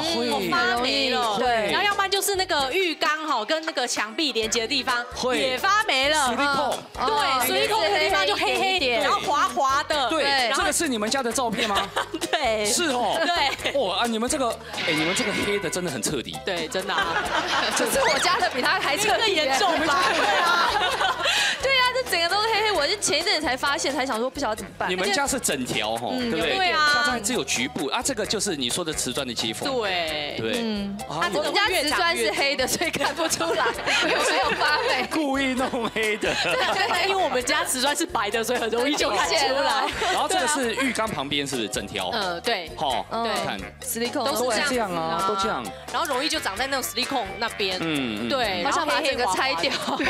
发霉了。对，然后要不然就是那个浴缸哈跟那个墙壁连接的地方也发霉了，水垢，对，水垢的地方就黑黑点，然后滑滑的。对，这个是你们家的照片吗？对，是哦，对，哇啊，你们这个哎，你们这个黑的真的很彻底，对，真的啊，只是我家的比它还。 更严重吧？对啊，对啊，这整个都是黑黑。我是前一阵才发现，才想说不晓得怎么办。你们家是整条吼，对不对？对啊，家只有局部啊，这个就是你说的瓷砖的接缝。对对，啊，我们家瓷砖是黑的，所以看不出来有没有发霉。故意弄黑的。对，因为我们家瓷砖是白的，所以很容易就看出来。然后这个是浴缸旁边，是不是整条？对。好，对，看 silicone 都是这样啊，都这样。然后容易就长在那种 silicone 那边。对，然后。 把整个拆掉，对，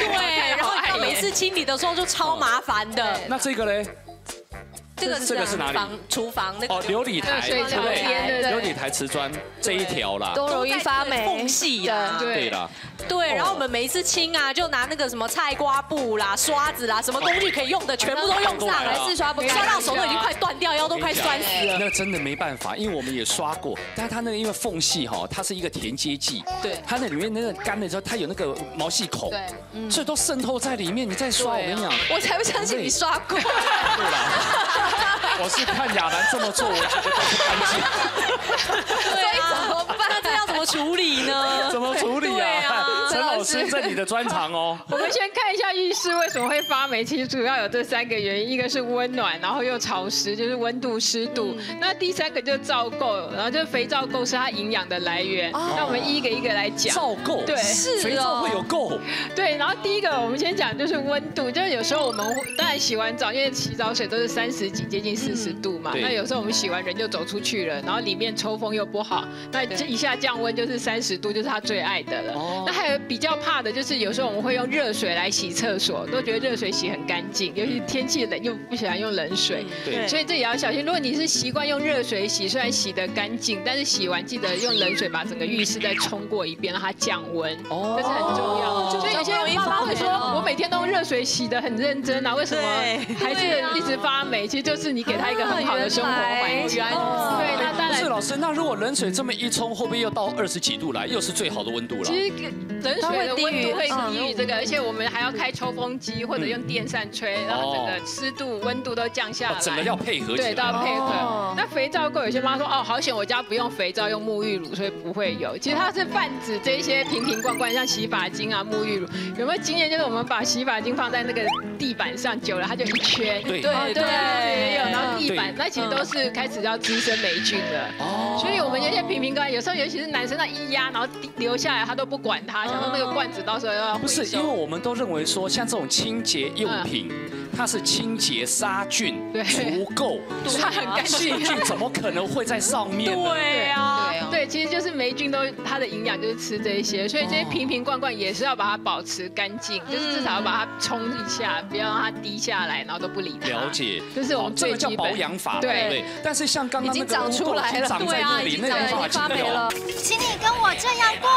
然后每次清理的时候就超麻烦的。那这个嘞？这个是哪里？厨房那个。哦，琉璃台，对对对，琉璃台瓷砖这一条啦，都容易发霉，缝隙呀，对啦。对，然后我们每一次清啊，就拿那个什么菜瓜布啦、刷子啦，什么工具可以用的全部都用上，还是刷不干，刷到手都已经快断掉，腰都快酸死了。那真的没办法，因为我们也刷过，但是它那个因为缝隙哈，它是一个田接剂，对，它那里面那个干的时候，它有那个毛细孔，对，所以都渗透在里面。你再刷，我跟你讲，我才不相信你刷过。对啦，我是看亚楠这么做，我觉得都不干净。所以怎么办？那这要怎么处理呢？怎么处理啊？ 陈老师，这你的专长哦。我们先看一下浴室为什么会发霉，其实主要有这三个原因：一个是温暖，然后又潮湿，就是温度、湿度；那第三个就是皂垢，然后就是肥皂垢是它营养的来源。那我们一个来讲。皂垢，对，是肥皂会有垢。对，然后第一个我们先讲就是温度，就是有时候我们当然洗完澡，因为洗澡水都是30几接近40度嘛，那有时候我们洗完人就走出去了，然后里面抽风又不好，那这一下降温就是30度，就是他最爱的了。那还有。 比较怕的就是有时候我们会用热水来洗厕所，都觉得热水洗很干净，尤其天气冷又不喜欢用冷水，对，所以这也要小心。如果你是习惯用热水洗，虽然洗得干净，但是洗完记得用冷水把整个浴室再冲过一遍，让它降温，这是很重要。所以有些妈妈会说，我每天都用热水洗得很认真啊，为什么孩子一直发霉？其实就是你给他一个很好的生活环境。对，那当然。是老师，那如果冷水这么一冲，会不会又到20几度来，又是最好的温度了？其实。 冷水的温度会低于这个，而且我们还要开抽风机或者用电扇吹，然后整个湿度、温度都降下来。整个要配合，对，都要配合。那肥皂垢有些妈说哦，好险我家不用肥皂，用沐浴乳，所以不会有。其实它是泛指这些瓶瓶罐罐，像洗发精啊、沐浴乳。有没有经验？就是我们把洗发精放在那个地板上久了，它就一圈。对对对，也有。然后地板那其实都是开始要滋生霉菌了。哦。所以我们有些瓶瓶罐，有时候尤其是男生那一压，然后流下来，他都不管它。 想到那个罐子到时候要不是，因为我们都认为说，像这种清洁用品，它是清洁杀菌、除垢，它很干净，细菌怎么可能会在上面呢？对啊，对，其实就是霉菌都它的营养就是吃这些，所以这些瓶瓶罐罐也是要把它保持干净，就是至少要把它冲一下，不要让它滴下来，然后都不理它。了解，就是我们这个叫保养法，对对。但是像刚刚那个污垢长在那里，那个没法治疗。请你跟我这样过。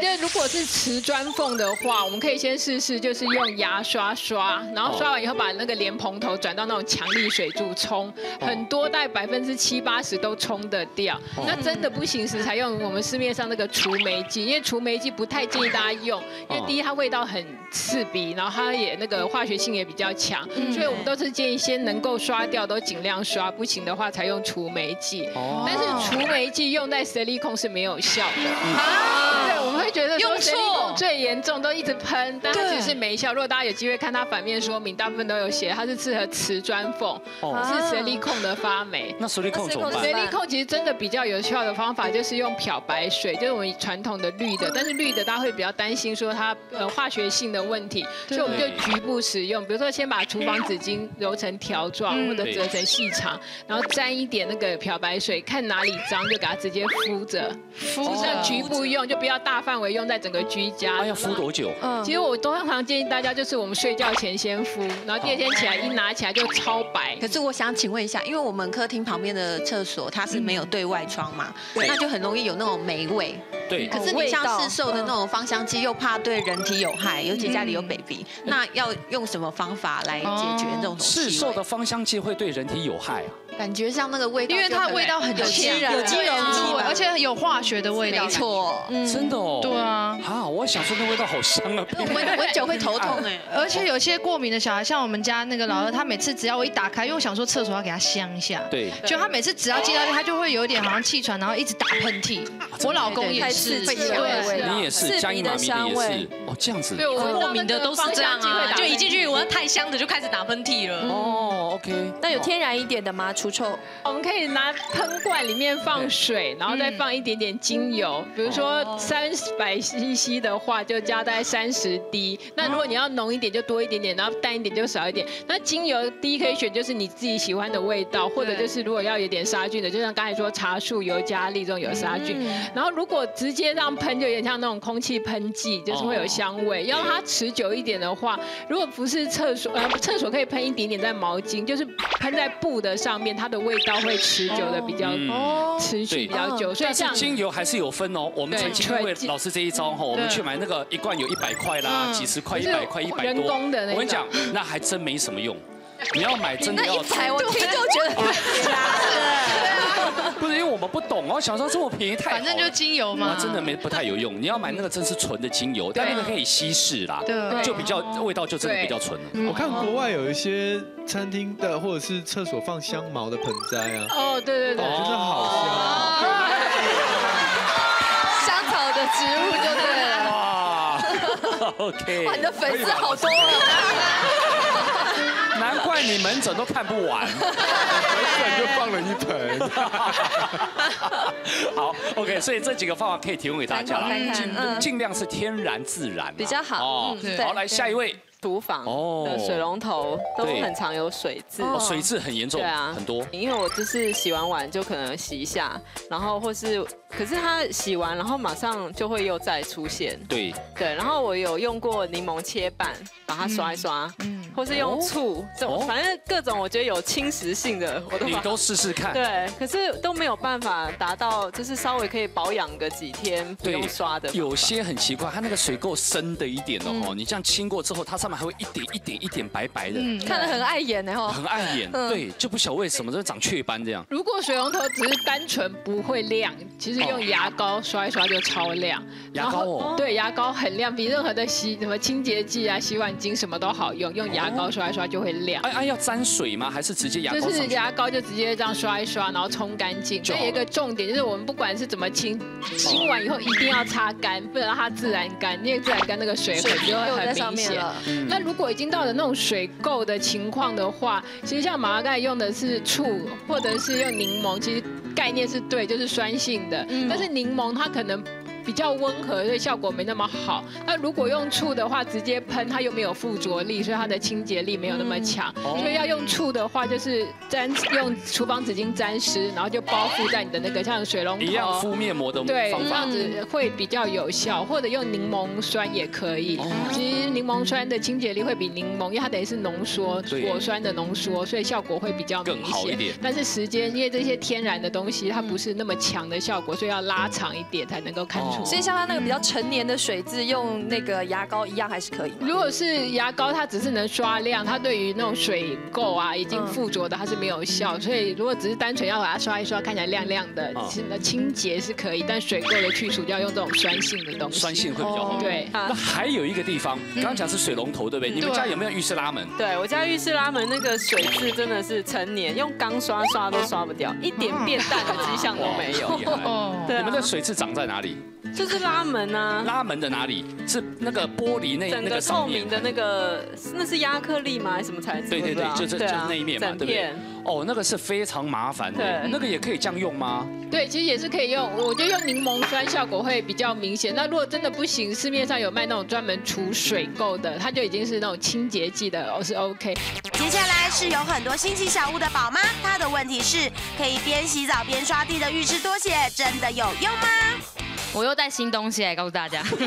那如果是瓷砖缝的话，我们可以先试试，就是用牙刷刷，然后刷完以后把那个莲蓬头转到那种强力水柱冲，很多大概70%、80%都冲得掉。那真的不行时才用我们市面上那个除霉剂，因为除霉剂不太建议大家用，因为第一它味道很刺鼻，然后它也那个化学性也比较强，所以我们都是建议先能够刷掉都尽量刷，不行的话才用除霉剂。但是除霉剂用在silicone是没有效的。 会觉得用错最严重，都一直喷，但它其实没效。如果大家有机会看它反面说明，大部分都有写它是适合瓷砖缝，是silicone的发霉。那silicone怎么办？silicone其实真的比较有效的方法就是用漂白水，就是我们传统的绿的，但是绿的大家会比较担心说它化学性的问题，所以我们就局部使用。比如说先把厨房纸巾揉成条状或者折成细长，然后沾一点那个漂白水，看哪里脏就给它直接敷着，敷着局部用，就不要大范围。 用在整个居家，要敷多久？其实我通常建议大家就是我们睡觉前先敷，然后第二天起来一拿起来就超白。可是我想请问一下，因为我们客厅旁边的厕所它是没有对外窗嘛，那就很容易有那种霉味。对。可是你像市售的那种芳香剂，又怕对人体有害，尤其家里有 baby， 那要用什么方法来解决这种？市售的芳香剂会对人体有害啊？ 感觉像那个味道，因为它的味道很天然，有机溶剂，而且有化学的味道。没错，真的哦。对啊，啊，我想说那味道好香啊！闻久会头痛哎，而且有些过敏的小孩，像我们家那个老二，他每次只要我一打开，因为我想说厕所要给他香一下，对，就他每次只要进到他就会有点好像气喘，然后一直打喷嚏。我老公也是，对，你也是，家里的香味，哦，这样子，对，我过敏的都是这样啊，就一进去闻到太香的就开始打喷嚏了。哦 ，OK， 那有天然一点的吗？ 臭，我们可以拿喷罐里面放水，然后再放一点点精油，比如说300cc 的话，就加大概30滴。那如果你要浓一点，就多一点点；然后淡一点就少一点。那精油第一可以选就是你自己喜欢的味道，或者就是如果要有点杀菌的，就像刚才说茶树尤加利这种有杀菌。然后如果直接让喷，就有点像那种空气喷剂，就是会有香味。要让它持久一点的话，如果不是厕所，厕所可以喷一点点在毛巾，就是喷在布的上面，它的味道会持久的比较持续比较久。所以像精油还是有分哦。我们曾经因为老师这一招哈，我们去买那个一罐有100块啦，几十块、100块、100多。我跟你讲，那还真没什么用。 你要买真的要踩，我听就觉得假的。不是因为我们不懂，我想说这么便宜太……反正就精油嘛，真的没不太有用。你要买那个真是纯的精油，但那个可以稀释啦，就比较味道就真的比较纯。我看国外有一些餐厅的或者是厕所放香茅的盆栽啊，哦对对对，真的好香，香草的植物就对了。哇 ，OK， 哇你的粉丝好多啊。 难怪你门诊都看不完，门诊就放了一盆。好 ，OK， 所以这几个方法可以提供给大家啦，尽量是天然自然比较好。哦，好，来下一位。 厨房的水龙头都很常有水渍，水渍很严重，对啊，很多。因为我就是洗完碗就可能洗一下，然后或是，可是它洗完然后马上就会又再出现。对对，然后我有用过柠檬切瓣把它刷一刷，或是用醋这种，反正各种我觉得有侵蚀性的我都。你都试试看。对，可是都没有办法达到，就是稍微可以保养个几天不用刷的。有些很奇怪，它那个水垢深的一点哦，你这样清过之后，它上。 还会一点一点一点白白的，看得很碍眼然后很碍眼，对，就不晓得为什么就长雀斑这样。如果水龙头只是单纯不会亮，其实用牙膏刷一刷就超亮。牙膏哦，对，牙膏很亮，比任何的什么清洁剂啊、洗碗巾什么都好用，用牙膏刷一刷就会亮。哎哎，要沾水吗？还是直接牙膏？就是牙膏就直接这样刷一刷，然后冲干净。还有一个重点就是，我们不管是怎么清，清完以后一定要擦干，不能让它自然干，因为自然干那个水痕就会很明显。 那如果已经到了那种水垢的情况的话，其实像妈妈刚才用的是醋或者是用柠檬，其实概念是对，就是酸性的。但是柠檬它可能比较温和，所以效果没那么好。那如果用醋的话，直接喷它又没有附着力，所以它的清洁力没有那么强。所以要用醋的话，就是用厨房纸巾沾湿，然后就包覆在你的那个像水龙头一样敷面膜的对，这样子会比较有效。或者用柠檬酸也可以。其实 柠檬酸的清洁力会比柠檬，因为它等于是浓缩果酸的浓缩，所以效果会比较明显。但是时间，因为这些天然的东西它不是那么强的效果，所以要拉长一点才能够看出。所以像它那个比较成年的水质，用那个牙膏一样还是可以。如果是牙膏，它只是能刷亮，它对于那种水垢啊已经附着的它是没有效。所以如果只是单纯要把它刷一刷，看起来亮亮的，清洁是可以，但水垢的去除就要用这种酸性的东西。酸性会比较好。对。那还有一个地方。 刚讲是水龙头，对不对？你们家有没有浴室拉门？对我家浴室拉门那个水质真的是成年用钢刷刷都刷不掉，一点变淡的迹象都没有。你们的水质长在哪里？就是拉门啊。拉门的哪里？是那个玻璃那个透明的那个，那是亚克力吗？还是什么材质？对对对，就是那一面嘛，对不对？ 哦，那个是非常麻烦的，那个也可以这样用吗？对，其实也是可以用，我觉得用柠檬酸效果会比较明显。那如果真的不行，市面上有卖那种专门除水垢的，它就已经是那种清洁剂的，是 OK。接下来是有很多星级小物的宝妈，她的问题是可以边洗澡边刷地的浴室拖鞋，真的有用吗？我又带新东西来告诉大家，又是这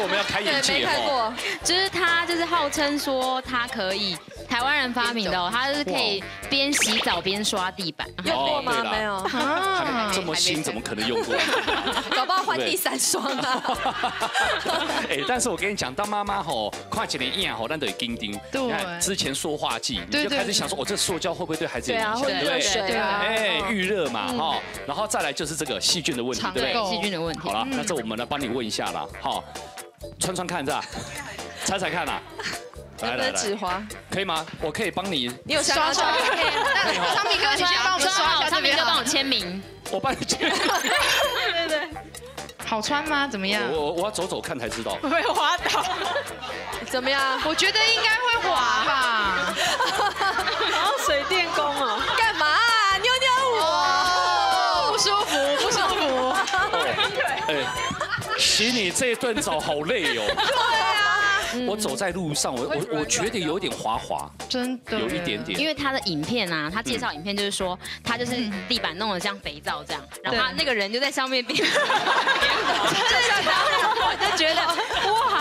我们要开眼界哦。就是它就是号称说它可以。 台湾人发明的，它是可以边洗澡边刷地板，用过吗？没有，这么新怎么可能用过？搞不好换第3双了。哎，但是我跟你讲，当妈妈吼，看起来一眼吼，但得叮叮。对。之前塑化剂，你就开始想说，我这塑胶会不会对孩子有影响？对啊，对啊。哎，预热嘛，哈，然后再来就是这个细菌的问题，对不对？细菌的问题。好了，那这我们来帮你问一下啦，哈，穿穿看是吧？猜猜看啦。 来来来，纸花可以吗？我可以帮你。你有刷刷？那昌明哥，你先帮我刷好，昌明哥帮我签名。我帮你签。对对对。好穿吗？怎么样？我要走走看才知道。会滑倒。怎么样？我觉得应该会滑吧。然后水电工哦。干嘛？妞妞我。不舒服，不舒服。哎，洗你这顿澡好累哦。对啊。 我走在路上，我觉得有点滑滑，真的有一点点。因为他的影片啊，他介绍影片就是说，他就是地板弄得像肥皂这样，然后他那个人就在上面边，我就觉得哇，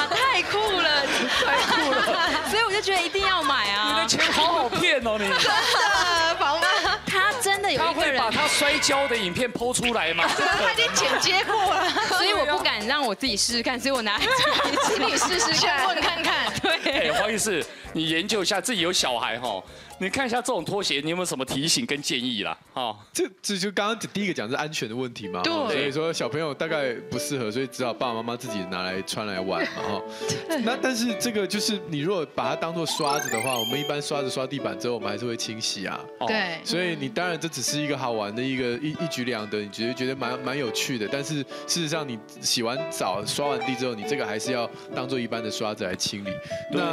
就觉得一定要买啊！你的钱好好骗哦，你真的宝妈，他真的有一个人，他会把他摔跤的影片剖出来吗？他已经剪接过了，所以我不敢让我自己试试看，所以我拿你试试看，问看看。对，黄医师，你研究一下自己有小孩哈，你看一下这种拖鞋，你有没有什么提醒跟建议啦？哈，这就刚刚第一个讲是安全的问题嘛，对，所以说小朋友大概不适合，所以只好爸爸妈妈自己拿来穿来玩嘛哈。那但是这个就是你如果把它当做刷子的话，我们一般刷子刷地板之后，我们还是会清洗啊。对，所以你当然这只是一个好玩的一举两得，你觉得蛮有趣的。但是事实上，你洗完澡刷完地之后，你这个还是要当做一般的刷子来清理。那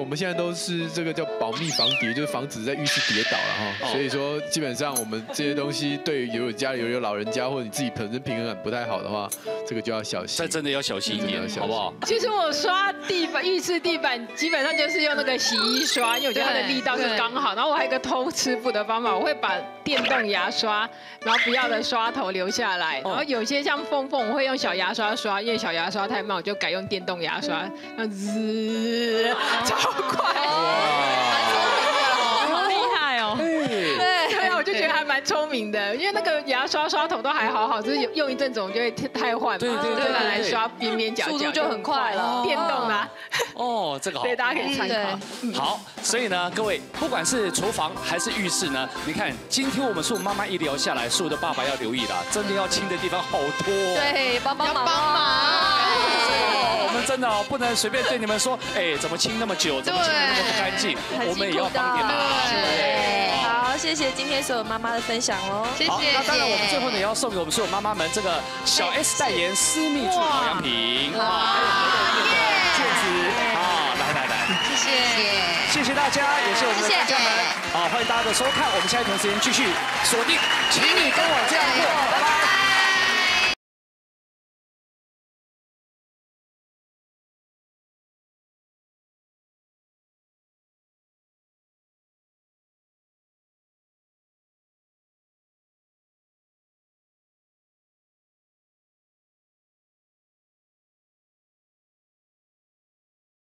我们现在都是这个叫保密防跌，就是防止在浴室跌倒了哈。所以说，基本上我们这些东西对有家里有老人家或者你自己本身平衡感不太好的话，这个就要小心。但真的要小心一点，好不好？其实我刷地板、浴室地板基本上就是用那个洗衣刷，因为我觉得它的力道是刚好。然后我还有一个偷吃步的方法，我会把电动牙刷，然后不要的刷头留下来。然后有些像凤，我会用小牙刷刷，因为小牙刷太慢，我就改用电动牙刷，那滋，超快。蛮聪明的，因为那个牙刷刷头都还好，只是用一阵子我就会太换嘛，对，来刷边边角角，速度就很快了，电动啦。哦，这个好，对，大家可以参考。好，所以呢，各位，不管是厨房还是浴室呢，你看今天我们素妈妈一聊下来，素的爸爸要留意啦，真的要清的地方好多。对，帮忙。我们真的不能随便对你们说，哎，怎么清那么久，怎么清那么不干净，我们也要帮点忙。好，谢谢今天所有妈妈的分享哦，谢谢。好，那当然我们最后呢也要送给我们所有妈妈们这个小 S 代言私密处保养品，还有我们的戒指，好，来，谢谢大家，也是我们的大家们，好，欢迎大家的收看，我们下一段时间继续锁定，请你跟我这样做，拜拜。